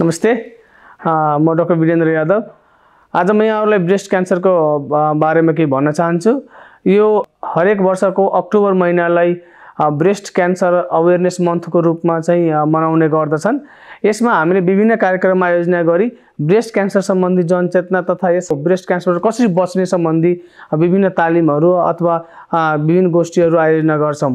नमस्ते, म डॉक्टर वीरेन्द्र यादव। आज म यहाँहरुलाई ब्रेस्ट क्यान्सर को बारे में केही भन्न चाहन्छु। यो हरेक वर्ष को अक्टोबर महिनालाई ब्रेस्ट क्यान्सर अवेयरनेस मंथ को रूप में चाहिँ मनाउने गर्दछन्। यसमा हामीले विभिन्न कार्यक्रम आयोजना गरी ब्रेस्ट क्यान्सर संबंधी जनचेतना तथा यस ब्रेस्ट क्यान्सर कसरी बच्ने संबंधी विभिन्न तालिमहरु अथवा विभिन्न गोष्ठीहरु आयोजना गर्छौं।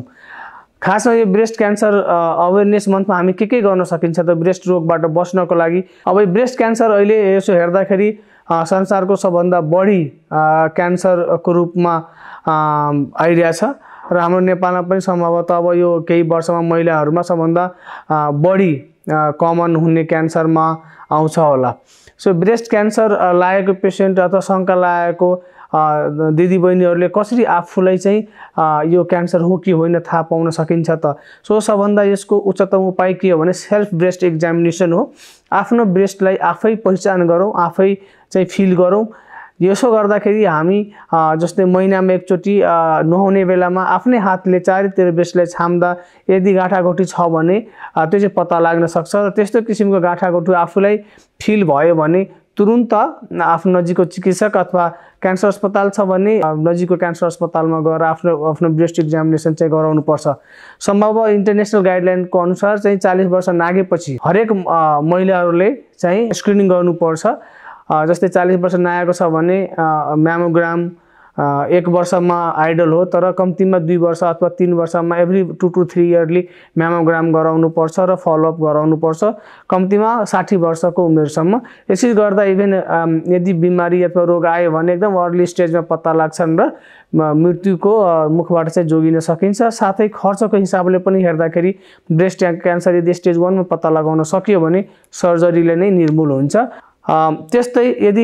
खास में यह ब्रेस्ट कैंसर अवेयरनेस मंथ में हम के गर्न सकिन्छ त ब्रेस्ट रोगबाट बच्नको लागि। अब ब्रेस्ट कैंसर अहिले यसो हेर्दाखेरि संसार को सबभन्दा बढी कैंसर को रूप में आइरिया छ र हाम्रो नेपालमा पनि सम्भवतः अब यो केही वर्षमा महिलाहरुमा सबभन्दा बढी कमन हुने कैंसर में आउँछ होला। सो ब्रेस्ट कैंसर लागेको पेशेंट अथवा शंका लागेको दीदी बहिनीहरुले कसरी आफूलाई चाहिँ यो क्यान्सर हो कि होइन थाहा पाउन सकिन्छ त? सो सबभन्दा यसको उच्चतम उपाय के हो भने सेल्फ ब्रेस्ट एक्जामिनेसन हो। आफ्नो ब्रेस्टलाई आफै पहिचान गरौं, आफै चाहिँ फिल गरौं। यसो गर्दाखेरि हामी जस्तै महिनामा एकचोटी नुहाउने बेलामा आफ्नै हातले चारैतिर ब्रेस्टलाई छाम्दा यदि गाँठागोठी छ भने त्यो चाहिँ पत्ता लाग्न सक्छ र त्यस्तो किसिमको गाँठागोठी आफूलाई फिल भयो भने तुरुन्त आफ्नो नजिकको चिकित्सक अथवा क्यान्सर अस्पताल छ भने नजिकको क्यान्सर अस्पतालमा गएर आफ्नो ब्रेस्ट एक्जामिनेसन चाहिँ गराउनुपर्छ। सम्भवतः इन्टरनेशनल गाइडलाइन को अनुसार चाहिँ 40 वर्ष नागेपछि हरेक महिलाहरूले चाहिँ स्क्रिनिङ गर्नुपर्छ। जस्तै 40 वर्ष नागेको छ भने म्यामोग्राम 1 वर्षमा आइडल हो, तर कम्तीमा 2 वर्ष अथवा 3 वर्षमा एभ्री 2 to 3 इयरली म्यामोग्राम गराउनुपर्छ र फलोअप गराउनुपर्छ कम्तीमा 60 वर्षको उमेरसम्म। यसरी गर्दा इभन यदि बिमारी अथवा रोग आयो भने एकदम अर्ली स्टेजमा पत्ता लाग्छन् र मृत्युको मुखबाट चाहिँ जोगिन सकिन्छ। साथै खर्चको हिसाबले पनि हेर्दाखेरि ब्रेस्ट क्यान्सर यदि स्टेज 1 मा पत्ता लगाउन सकियो भने सर्जरीले नै निर्मूल हुन्छ। त्यस्तै यदि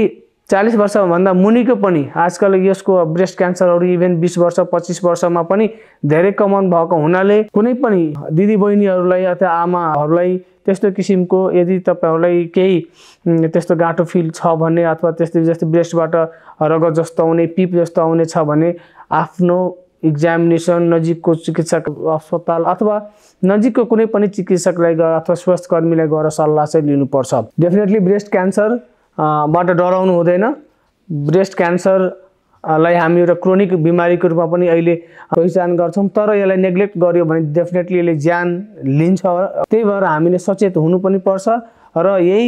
40 वर्ष भन्दा मुनिको पनि आजकल यसको ब्रेस्ट क्यान्सरहरु इभन 20 वर्ष 25 वर्षमा पनि धेरै कमन भएको हुनाले कुनै पनि दिदी बहिनीहरुलाई अथवा आमाहरुलाई त्यस्तो किसिमको यदि तपाईहरुलाई केही त्यस्तो गाँठो फिल छ भने अथवा त्यस्तै जस्तै ब्रेस्टबाट रगत जस्तो आउने पिप जस्तो आउने छ भने आफ्नो एक्जामिनेसन नजिकको चिकित्सक अस्पताल अथवा नजिकको कुनै पनि चिकित्सकलाई अथवा स्वास्थ्यकर्मीलाई गएर सल्लाह चाहिँ लिनुपर्छ। डेफिनेटली ब्रेस्ट क्यान्सर बाट डराउनु हुँदैन। ब्रेस्ट क्यान्सर लाई हामी एउटा क्रोनिक बिमारीको रूपमा पनि अहिले पहिचान गर्छौं, तर यसलाई नेग्लेक्ट गरियो भने डेफिनेटली यसले ज्यान लिन्छ। त्यही भएर हामीले सचेत हुनु पनि पर्छ र यही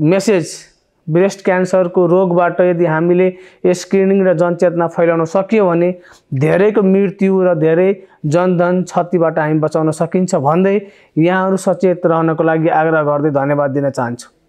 मेसेज ब्रेस्ट क्यान्सर को रोगबाट यदि हामीले स्क्रिनिङ र जनचेतना फैलाउन सकियो भने धेरैको मृत्यु र धेरै जनधन क्षतिबाट हामी बचाउन सकिन्छ भन्दै यहाँहरु सचेत रहनको लागि आग्रह गर्दै धन्यवाद दिन चाहन्छु।